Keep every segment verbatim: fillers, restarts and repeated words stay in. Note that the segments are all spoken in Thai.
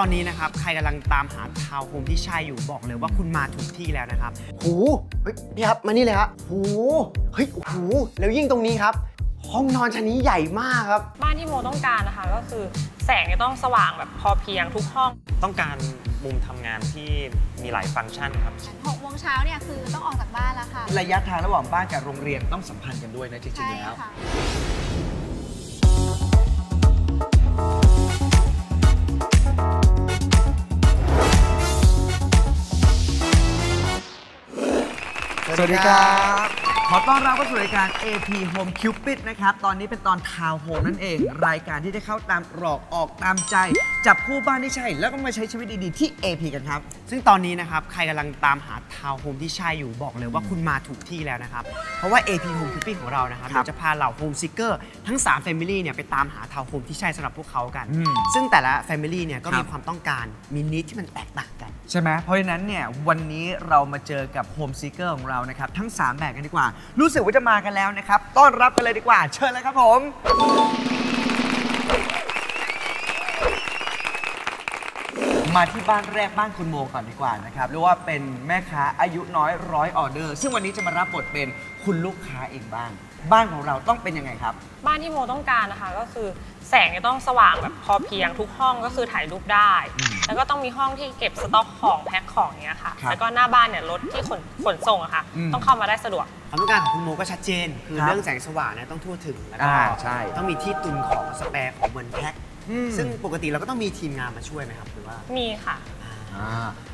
ตอนนี้นะครับใครกำลังตามหาทาวน์โฮมที่ใช่อยู่บอกเลยว่าคุณมาถูกที่แล้วนะครับโหเฮ้ยนี่ครับมานี่เลยครับโหเฮ้ยโหแล้วยิ่งตรงนี้ครับห้องนอนชั้นนี้ใหญ่มากครับบ้านที่โมต้องการนะคะก็คือแสงจะต้องสว่างแบบพอเพียงทุกห้องต้องการมุมทำงานที่มีหลายฟังก์ชันครับหกโมงเช้าเนี่ยคือต้องออกจากบ้านแล้วค่ะระยะทางระหว่างบ้านกับโรงเรียนต้องสัมพันธ์กันด้วยนะจริงๆแล้วสวัสดีครับขอต้อนรับเข้าสู่รายการ เอ พี Home Cupid นะครับตอนนี้เป็นตอนทาวน์โฮมนั่นเองรายการที่ได้เข้าตามตรอกออกตามใจจับคู่บ้านที่ใช่แล้วก็มาใช้ชีวิตดีๆที่ เอ พี กันครับซึ่งตอนนี้นะครับใครกำลังตามหาทาวน์โฮมที่ใช่อยู่บอกเลยว่าคุณมาถูกที่แล้วนะครับเพราะว่า เอ พี Home Cupid ของเรานะครับจะพาเหล่าโฮมซิกเกอร์ทั้งสาม Family เนี่ยไปตามหาทาวน์โฮมที่ใช่สำหรับพวกเขากันซึ่งแต่ละ Family เนี่ยก็มีความต้องการมีนิดที่มันแตกต่างกันใช่ไหมเพราะฉะนั้นเนี่ยวันนี้เรามาเจอกับโฮมซิกเกอร์ของเรานะครับทั้งสามแบบกันดีกว่ารู้สึกว่าจะมากันแล้วนะครับต้อนรับกันเลยดีกว่าเชิญเลยครับผมมาที่บ้านแรกบ้านคุณโมก่อนดีกว่านะครับเรียกว่าเป็นแม่ค้าอายุน้อยร้อยออเดอร์ซึ่งวันนี้จะมารับบทเป็นคุณลูกค้าเองบ้างบ้านของเราต้องเป็นยังไงครับบ้านที่โมต้องการนะคะก็คือแสงจะต้องสว่างแบบพอเพียงทุกห้องก็คือถ่ายรูปได้แล้วก็ต้องมีห้องที่เก็บสต็อกของแพ็คของเนี้ยค่ะแล้วก็หน้าบ้านเนี่ยรถที่ขนขนส่งอะค่ะต้องเข้ามาได้สะดวกความต้องการของคุณโมก็ชัดเจนคือเรื่องแสงสว่างเนี่ยต้องทั่วถึงแล้วก็ต้องมีที่ตุนของสแปร์ของเหมือนแพ็คซึ่งปกติเราก็ต้องมีทีมงานมาช่วยไหมครับหรือว่ามีค่ะ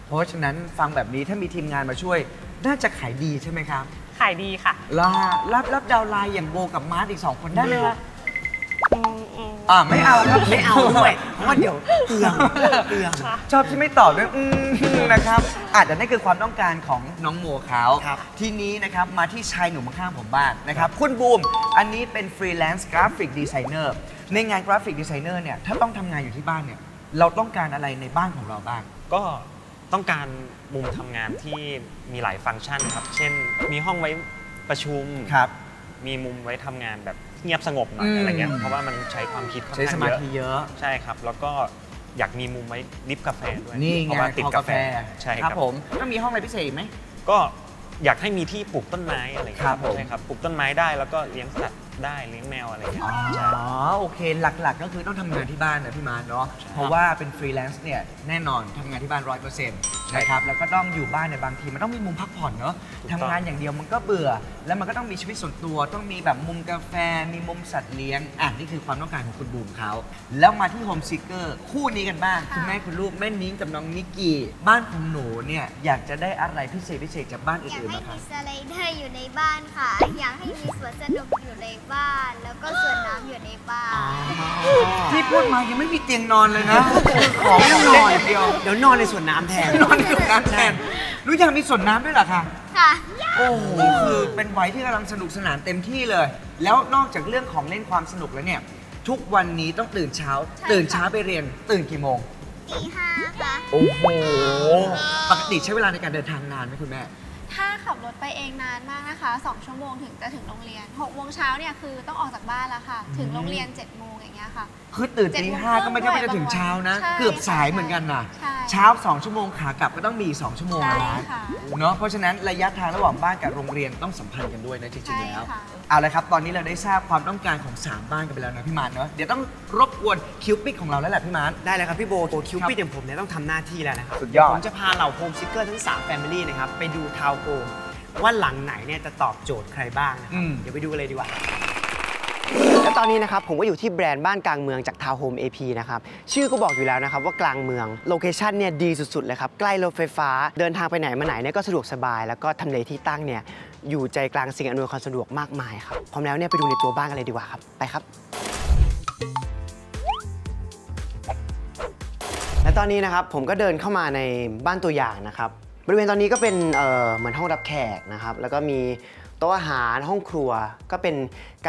เพราะฉะนั้นฟังแบบนี้ถ้ามีทีมงานมาช่วยน่าจะขายดีใช่ไหมครับขายดีค่ะรับรับดาวไลน์อย่างโบกับมาร์ทอีกสองคนได้ไหมคะอ่าไม่เอาครับไม่เอาด้วยเพราะว่าเดี๋ยวเตืองเตืองชอบที่ไม่ตอบด้วยอืมนะครับอาจจะนั่นคือความต้องการของน้องโมเขาทีนี้นะครับมาที่ชายหนุ่มข้างผมบ้านนะครับคุณบูมอันนี้เป็นฟรีแลนซ์กราฟิกดีไซเนอร์ในงานกราฟิกดีไซเนอร์เนี่ยถ้าต้องทำงานอยู่ที่บ้านเนี่ยเราต้องการอะไรในบ้านของเราบ้างก็ต้องการมุมทำงานที่มีหลายฟังก์ชันครับเช่นมีห้องไว้ประชุมครับมีมุมไว้ทำงานแบบเงียบสงบหน่อยอะไรเงี้ยเพราะว่ามันใช้ความคิดใช้สมาธิเยอะใช่ครับแล้วก็อยากมีมุมไว้ริบกาแฟด้วยนี่ไงติดกาแฟใช่ครับผมก็มีห้องอะไรพิเศษไหมก็อยากให้มีที่ปลูกต้นไม้อะไรครับใช่ครับปลูกต้นไม้ได้แล้วก็เลี้ยงสัตว์ได้เลี้ยงแมวอะไรอย่างเงี้ยอ๋อโอเคหลักๆก็คือต้องทำงานที่บ้านนะพี่มาร์เนาะเพราะว่าเป็นฟรีแลนซ์เนี่ยแน่นอนทำงานที่บ้านร้อยเปอร์เซ็นต์นะครับแล้วก็ต้องอยู่บ้านในบางทีมันต้องมีมุมพักผ่อนเนาะทำงานอย่างเดียวมันก็เบื่อแล้วมันก็ต้องมีชีวิตส่วนตัวต้องมีแบบมุมกาแฟมีมุมสัตว์เลี้ยงอ่ะนี่คือความต้องการของคุณบูมเขาแล้วมาที่โฮมซิกเกอร์คู่นี้กันบ้างคุณแม่คุณลูกแม่นิ้งกับน้องนิกกี้บ้านของหนูเนี่ยอยากจะได้อะไรพิเศษพิเศษจากบ้านอื่นๆนะคะอยากให้มีสไลเดอร์อยู่ในบ้านค่ะอยากให้มีสวนสนุกอยู่ในบ้านแล้วก็สวนน้ำอยู่ในบ้านที่พูดมายังไม่มีเตียงนอนเลยนะขอไม่นอนเดียวเดี๋ยวนอนในสวนน้ำแทนนอนในสวนน้ำแทนรู้จักมีสวนน้ำด้วยเหรอคะค่ะโอ้โหคือเป็นวัยที่กำลังสนุกสนานเต็มที่เลยแล้วนอกจากเรื่องของเล่นความสนุกแล้วเนี่ยทุกวันนี้ต้องตื่นเช้าตื่นเช้าไปเรียนตื่นกี่โมงตีห้าค่ะโอ้โหปกติใช้เวลาในการเดินทางนานไหมคุณแม่ถ้าขับรถไปเองนานมากนะคะสองชั่วโมงถึงจะถึงโรงเรียนหกโมงเช้าเนี่ยคือต้องออกจากบ้านแล้วค่ะถึงโรงเรียนเจ็ดโมงอย่างเงี้ยค่ะคือตื่นตีห้าก็ไม่ใช่ว่าจะถึงเช้านะเกือบสายเหมือนกันนะเช้าสองชั่วโมงขากลับก็ต้องมีสองชั่วโมงนะเนาะเพราะฉะนั้นระยะทางระหว่างบ้านกับโรงเรียนต้องสัมพันธ์กันด้วยนะจริงๆแล้วเอาละครับตอนนี้เราได้ทราบความต้องการของสามบ้านกันไปแล้วนะพี่มานเนาะเดี๋ยวต้องรบกวนคิวปิดของเราแล้วแหละพี่มานได้เลยครับพี่โบโบคิวปิดอย่างผมเนี่ยต้องทำหน้าที่แล้วนะครับสุดยอดผมจะพาเหล่าโฮมซิกเกอร์ทั้งสาม Family นะครับไปดูทาวน์โฮมว่าหลังไหนเนี่ยจะตอบโจทย์ใครบ้างนะครับเดี๋ยวไปดูกันเลยดีกว่าและตอนนี้นะครับผมก็อยู่ที่แบรนด์บ้านกลางเมืองจากทาวน์โฮม เอ พี นะครับชื่อก็บอกอยู่แล้วนะครับว่ากลางเมืองโลเคชั่นเนี่ยดีสุดๆเลยครับใกล้รถไฟฟ้าเดินทางไปไหนมาไหนเนี่ยก็สะดวกสบายแล้วก็ทำเลที่ตั้งเนี่ยอยู่ใจกลางสิ่งอำนวยความสะดวกมากมายครับพร้อมแล้วเนี่ยไปดูในตัวบ้านกันเลยดีกว่าครับไปครับและตอนนี้นะครับผมก็เดินเข้ามาในบ้านตัวอย่างนะครับบริเวณตอนนี้ก็เป็นเอ่อเหมือนห้องรับแขกนะครับแล้วก็มีโต๊ะอาหารห้องครัวก็เป็น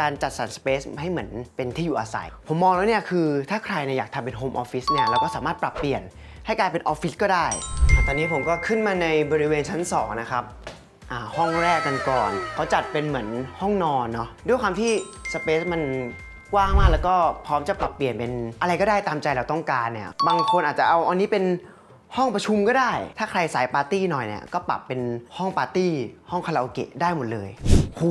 การจัดสรรสเปซให้เหมือนเป็นที่อยู่อาศัยผมมองแล้วเนี่ยคือถ้าใครเนี่ยอยากทำเป็นโฮมออฟฟิศเนี่ยเราก็สามารถปรับเปลี่ยนให้กลายเป็นออฟฟิศก็ได้ตอนนี้ผมก็ขึ้นมาในบริเวณชั้นสองนะครับห้องแรกกันก่อนเขาจัดเป็นเหมือนห้องนอนเนาะด้วยความที่สเปซมัน กว้างมากแล้วก็พร้อมจะปรับเปลี่ยนเป็นอะไรก็ได้ตามใจเราต้องการเนี่ยบางคนอาจจะเอาอันนี้เป็นห้องประชุมก็ได้ถ้าใครสายปาร์ตี้หน่อยเนี่ยก็ปรับเป็นห้องปาร์ตี้ห้องคาราโอเกะได้หมดเลยหู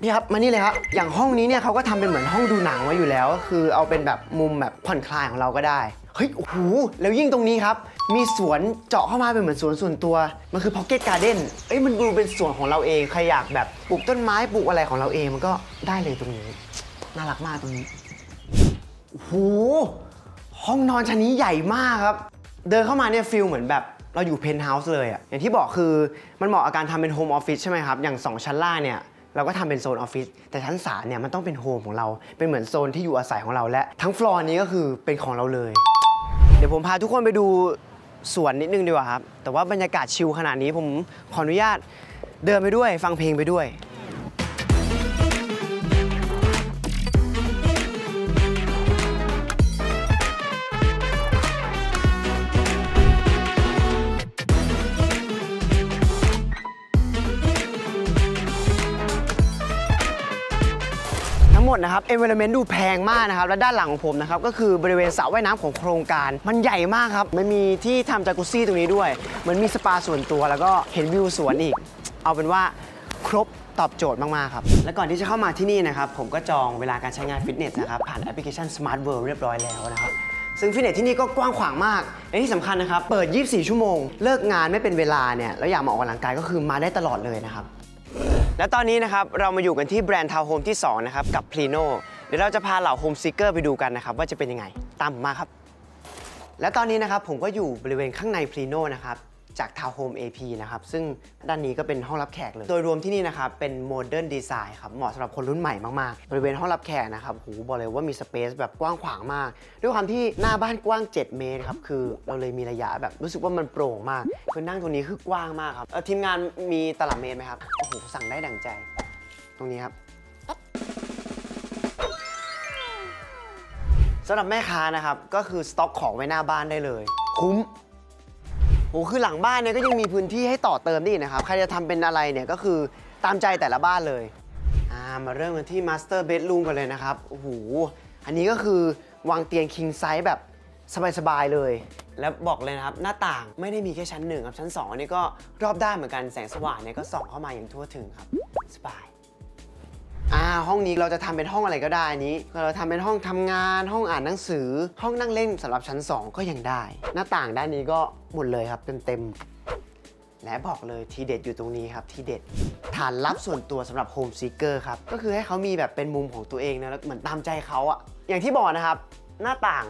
พี่ครับมานี่เลยครับอย่างห้องนี้เนี่ยเขาก็ทำเป็นเหมือนห้องดูหนังไว้อยู่แล้วก็คือเอาเป็นแบบมุมแบบผ่อนคลายของเราก็ได้เฮ้ยโอ้โหแล้วยิ่งตรงนี้ครับมีสวนเจาะเข้ามาเป็นเหมือนสวนส่วนตัวมันคือพ็อกเก็ตการ์เด้นเอ้ยมันดูเป็นสวนของเราเองใครอยากแบบปลูกต้นไม้ปลูกอะไรของเราเองมันก็ได้เลยตรงนี้น่ารักมากตรงนี้โอ้โหห้องนอนชั้นนี้ใหญ่มากครับเดินเข้ามาเนี่ยฟิลเหมือนแบบเราอยู่เพนท์เฮาส์เลยอ่ะอย่างที่บอกคือมันเหมาะกับการทำเป็นโฮมออฟฟิศใช่ไหมครับอย่างสองชั้นล่างเนี่ยเราก็ทำเป็นโซนออฟฟิศแต่ชั้นสามเนี่ยมันต้องเป็นโฮมของเราเป็นเหมือนโซนที่อยู่อาศัยของเราและทั้งฟลอร์นี้ก็คือเป็นของเราเลยเดี๋ยวผมพาทุกคนไปดูสวนนิดนึงดีกว่าครับแต่ว่าบรรยากาศชิลขนาดนี้ผมขออนุญาตเดินไปด้วยฟังเพลงไปด้วยนะครับ environment ดูแพงมากนะครับและด้านหลังของผมนะครับก็คือบริเวณสระว่ายน้ำของโครงการมันใหญ่มากครับมันมีที่ทำจากุซซี่ตรงนี้ด้วยเหมือนมีสปาส่วนตัวแล้วก็เห็นวิวสวนอีกเอาเป็นว่าครบตอบโจทย์มากๆครับและก่อนที่จะเข้ามาที่นี่นะครับผมก็จองเวลาการใช้งานฟิตเนสนะครับผ่านแอปพลิเคชัน Smart World เรียบร้อยแล้วนะครับซึ่งฟิตเนสที่นี่ก็กว้างขวางมากและที่สำคัญนะครับเปิดยี่สิบสี่ชั่วโมงเลิกงานไม่เป็นเวลาเนี่ยแล้วอยากมาออกกำลังกายก็คือมาได้ตลอดเลยนะครับและตอนนี้นะครับเรามาอยู่กันที่แบรนด์ทาวน์โฮมที่สองนะครับกับพลีโนเดี๋ยวเราจะพาเหล่าโฮมซิกเกอร์ไปดูกันนะครับว่าจะเป็นยังไงตามผมมาครับและตอนนี้นะครับผมก็อยู่บริเวณข้างในพลีโนนะครับจากทาวน์โฮม เอ พี นะครับซึ่งด้านนี้ก็เป็นห้องรับแขกเลยโดยรวมที่นี่นะครับเป็นโมเดิร์นดีไซน์ครับเหมาะสำหรับคนรุ่นใหม่มากๆบริเวณห้องรับแขกนะครับโหบอกเลยว่ามีสเปซแบบกว้างขวางมากด้วยความที่หน้าบ้านกว้างเจ็ดเมตรครับคือเราเลยมีระยะแบบรู้สึกว่ามันโปร่งมากคือนั่งตรงนี้คือกว้างมากครับเออทีมงานมีตลับเมตรไหมครับโอ้โหสั่งได้ดั่งใจตรงนี้ครับสำหรับแม่ค้านะครับก็คือสต็อกของไว้หน้าบ้านได้เลยคุ้มโอ้คือหลังบ้านเนี่ยก็ยังมีพื้นที่ให้ต่อเติมได้นะครับใครจะทำเป็นอะไรเนี่ยก็คือตามใจแต่ละบ้านเลยอ่ามาเริ่มกันที่มาสเตอร์เบดรูมกันเลยนะครับโอ้โหอันนี้ก็คือวางเตียงคิงไซส์แบบสบายๆเลยแล้วบอกเลยนะครับหน้าต่างไม่ได้มีแค่ชั้นหนึ่งครับชั้นสองอันนี้ก็รอบด้านเหมือนกันแสงสว่างเนี่ยก็ส่องเข้ามาอย่างทั่วถึงครับสบายอ่าห้องนี้เราจะทำเป็นห้องอะไรก็ได้นี้เราทำเป็นห้องทำงานห้องอ่านหนังสือห้องนั่งเล่นสำหรับชั้นสองก็ยังได้หน้าต่างด้านนี้ก็หมดเลยครับเต็มๆและบอกเลยทีเด็ดอยู่ตรงนี้ครับทีเด็ดฐานลับส่วนตัวสำหรับโฮมซิกเกอร์ครับก็คือให้เขามีแบบเป็นมุมของตัวเองนะแล้วเหมือนตามใจเขาอะอย่างที่บอกนะครับหน้าต่าง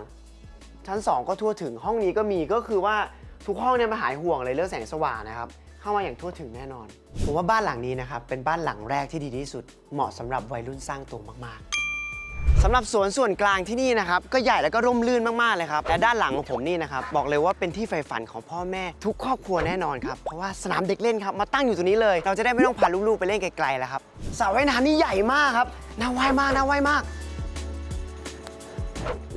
ชั้นสองก็ทั่วถึงห้องนี้ก็มีก็คือว่าทุกห้องเนี่ยมาหายห่วงเลยเรื่องแสงสว่างนะครับเข้ามาอย่างทั่วถึงแน่นอนผมว่าบ้านหลังนี้นะครับเป็นบ้านหลังแรกที่ดีที่สุดเหมาะสำหรับวัยรุ่นสร้างตัวมากๆสำหรับสวนส่วนกลางที่นี่นะครับก็ใหญ่แล้วก็ร่มรื่นมากๆเลยครับและด้านหลังของผมนี่นะครับบอกเลยว่าเป็นที่ใฝ่ฝันของพ่อแม่ทุกครอบครัวแน่นอนครับเพราะว่าสนามเด็กเล่นครับมาตั้งอยู่ตรงนี้เลยเราจะได้ไม่ต้องพาลูกๆไปเล่นไกลๆแล้วครับสระว่ายน้ำนี่ใหญ่มากครับน่าว่ายมากน่าว่ายมาก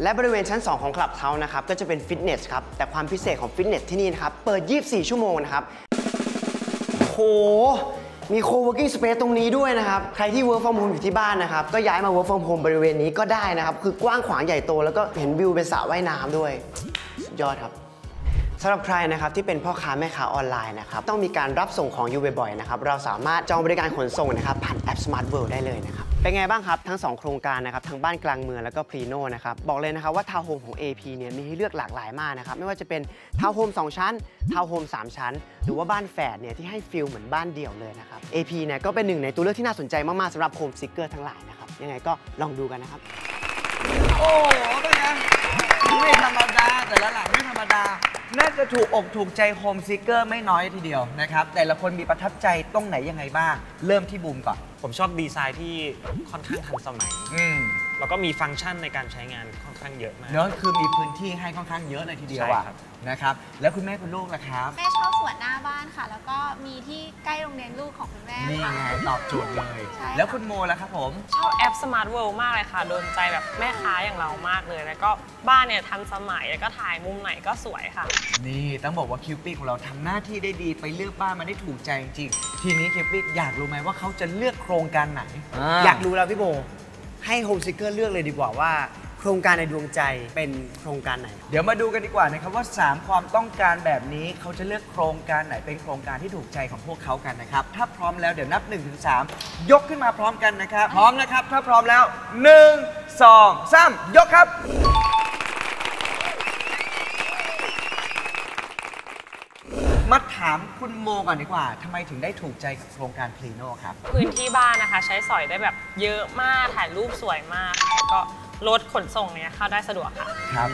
และบริเวณชั้นสองของคลับเฮาส์นะครับก็จะเป็นฟิตเนสครับแต่ความพิเศษของฟิตเนสที่นี่นะครับเปิดยี่สิบสี่ชั่วโมงนะครับโอ้มี co-working space ตรงนี้ด้วยนะครับใครที่ work from home อยู่ที่บ้านนะครับก็ย้ายมา work from home บริเวณนี้ก็ได้นะครับคือกว้างขวางใหญ่โตแล้วก็เห็นวิวเป็นสระว่ายน้ำด้วยสุดยอดครับสำหรับใครนะครับที่เป็นพ่อค้าแม่ค้าออนไลน์นะครับต้องมีการรับส่งของอยู่บ่อยๆนะครับเราสามารถจองบริการขนส่งนะครับผ่านแอป Smart World ได้เลยนะครับเป็นไงบ้างครับทั้งสองโครงการนะครับทั้งบ้านกลางเมืองแล้วก็พลีโนนะครับบอกเลยนะครับว่าทาวน์โฮมของ เอ พี เนี่ยมีให้เลือกหลากหลายมากนะครับไม่ว่าจะเป็นทาวน์โฮมสองชั้นทาวน์โฮมสามชั้นหรือว่าบ้านแฝดเนี่ยที่ให้ฟิลเหมือนบ้านเดี่ยวเลยนะครับ เอ พี เนี่ยก็เป็นหนึ่งในตัวเลือกที่น่าสนใจมากๆสำหรับโฮมซิกเกอร์ทั้งหลายนะครับยังไงก็ลองดูกันนะครับโอ้โหเป็นไงไม่ธรรมดาแต่ละหลังไม่ธรรมดาน่าจะถูกอกถูกใจโฮมซิกเกอร์ไม่น้อยทีเดียวนะครับแต่ละคนมีประทับใจตรงไหนยังไงบ้างเริ่มที่บูมก่อนผมชอบดีไซน์ที่ค่อนข้างทันสมัยแล้วก็มีฟังก์ชันในการใช้งานค่อนข้างเยอะมากเนอะคือมีพื้นที่ให้ค่อนข้างเยอะเลยทีเดียวนะครับแล้วคุณแม่คุณลูกล่ะครับแม่ชอบสวนหน้าบ้านค่ะแล้วก็มีที่ใกล้โรงเรียนลูกของคุณแม่นี่ไงตอบโจทย์เลยแล้วคุณโมล่ะครับผมชอบแอป Smart World มากเลยค่ะโดนใจแบบแม่ค้าอย่างเรามากเลยแล้วก็บ้านเนี่ยทันสมัยแล้วก็ถ่ายมุมไหนก็สวยค่ะนี่ต้องบอกว่าคิวปิดของเราทำหน้าที่ได้ดีไปเลือกบ้านมาได้ถูกใจจริงทีนี้คิวปิดอยากรู้ไหมว่าเขาจะเลือกโครงการไหนอยากรู้แล้วพี่โบ ให้โฮมซิกเกอร์เลือกเลยดีกว่าว่าโครงการในดวงใจเป็นโครงการไหนเดี๋ยวมาดูกันดีกว่านะครับว่าสามความต้องการแบบนี้เขาจะเลือกโครงการไหนเป็นโครงการที่ถูกใจของพวกเขากันนะครับถ้าพร้อมแล้วเดี๋ยวนับ หนึ่งถึงสาม ยกขึ้นมาพร้อมกันนะครับพร้อมนะครับถ้าพร้อมแล้วหนึ่ง สอง สามยกครับมาถามคุณโมก่อนดีกว่าทำไมถึงได้ถูกใจกับโครงการพลีโน่ครับพื้นที่บ้านนะคะใช้สอยได้แบบเยอะมากถ่ายรูปสวยมากก็รถขนส่งเนี้ยเข้าได้สะดวกค่ะครับ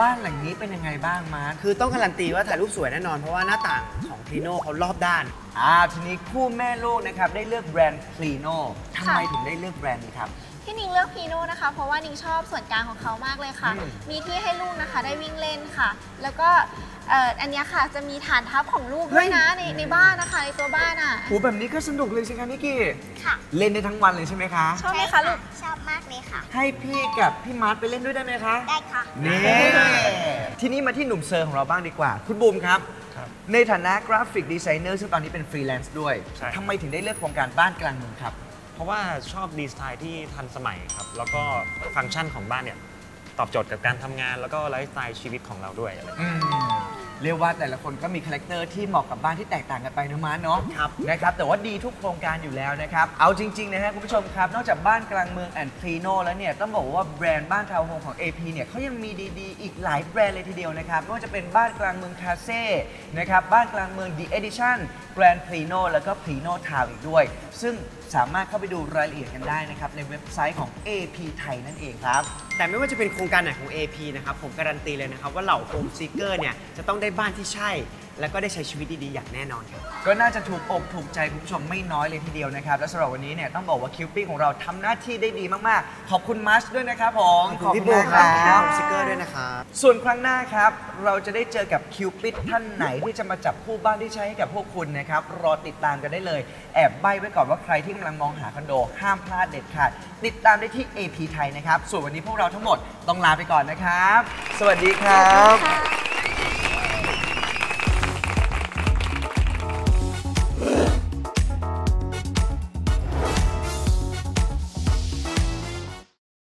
บ้านหลังนี้เป็นยังไงบ้างมาคือต้องการันตีว่าถ่ายรูปสวยแน่นอนเพราะว่าหน้าต่างของพลีโน่เขารอบด้านอ่าทีนี้คู่แม่ลูกนะครับได้เลือกแบรนด์พลีโน่ทำไมถึงได้เลือกแบรนด์นี้ครับที่นิงเลือกพีโน่นะคะเพราะว่านิงชอบส่วนกลางของเขามากเลยค่ะ ม, มีที่ให้ลูกนะคะได้วิ่งเล่นค่ะแล้วก็อันนี้ค่ะจะมีฐานทับของลูกด้วยนะในในบ้านนะคะในตัวบ้านอ่ะโอ้แบบนี้ก็สนุกเลยใช่ไหมนิกกี้ค่ะเล่นได้ทั้งวันเลยใช่ไหมคะชอบไหมคะลูกชอบมากเลยค่ะให้พี่กับพี่มาร์ทไปเล่นด้วยได้ไหมคะได้ค่ะนี่ทีนี้มาที่หนุ่มเซอร์ของเราบ้างดีกว่าคุณบูมครับในฐานะกราฟิกดีไซเนอร์ซึ่งตอนนี้เป็นฟรีแลนซ์ด้วยทำไมถึงได้เลือกโครงการบ้านกลางเมืองครับเพราะว่าชอบดีไซน์ที่ทันสมัยครับแล้วก็ฟังก์ชันของบ้านเนี่ยตอบโจทย์กับการทำงานแล้วก็ไลฟ์สไตล์ชีวิตของเราด้วยอะไรเรียกว่าแต่ละคนก็มีคาแรคเตอร์ที่เหมาะกับบ้านที่แตกต่างกันไปนะม้าเนาะครับนะครับแต่ว่าดีทุกโครงการอยู่แล้วนะครับเอาจริงๆนะฮะคุณผู้ชมครับนอกจากบ้านกลางเมืองแอนด์พลีโน่แล้วเนี่ยต้องบอกว่าแบรนด์บ้านทาวน์โฮมของ เอ พี เนี่ยเขายังมีดีๆอีกหลายแบรนด์เลยทีเดียวนะครับไม่ว่าจะเป็นบ้านกลางเมืองคาเซ่นะครับบ้านกลางเมืองดีเอดิชั่นแบรนด์พลีโน่แล้วก็พลีโน่ทาวน์อีกด้วยซึ่งสามารถเข้าไปดูรายละเอียดกันได้นะครับในเว็บไซต์ของ เอ พี ไทยนั่นเองครับแต่ไม่ว่าจะเป็นโครงการไหนของ เอ พี นะครับผมการันตีเลยนะครับว่าเหล่าโฮมซีเกอร์เนี่ยจะต้องได้บ้านที่ใช่แล้วก็ได้ใช้ชีวิตดีๆอย่างแน่นอนครับก็น่าจะถูกอกถูกใจคุณผู้ชมไม่น้อยเลยทีเดียวนะครับและสำหรับวันนี้เนี่ยต้องบอกว่าคิวปี้ของเราทำหน้าที่ได้ดีมากๆขอบคุณมาร์ชด้วยนะครับผมขอบคุณพี่บูครับสติกเกอร์ด้วยนะครับส่วนครั้งหน้าครับเราจะได้เจอกับคิวปิดท่านไหนที่จะมาจับคู่บ้านที่ใช้ให้กับพวกคุณนะครับรอติดตามกันได้เลยแอบใบ้ไว้ก่อนว่าใครที่กำลังมองหาคอนโดห้ามพลาดเด็ดขาดติดตามได้ที่ เอ พี ไทยนะครับส่วนวันนี้พวกเราทั้งหมดต้องลาไปก่อนนะครับสวัสดีครับ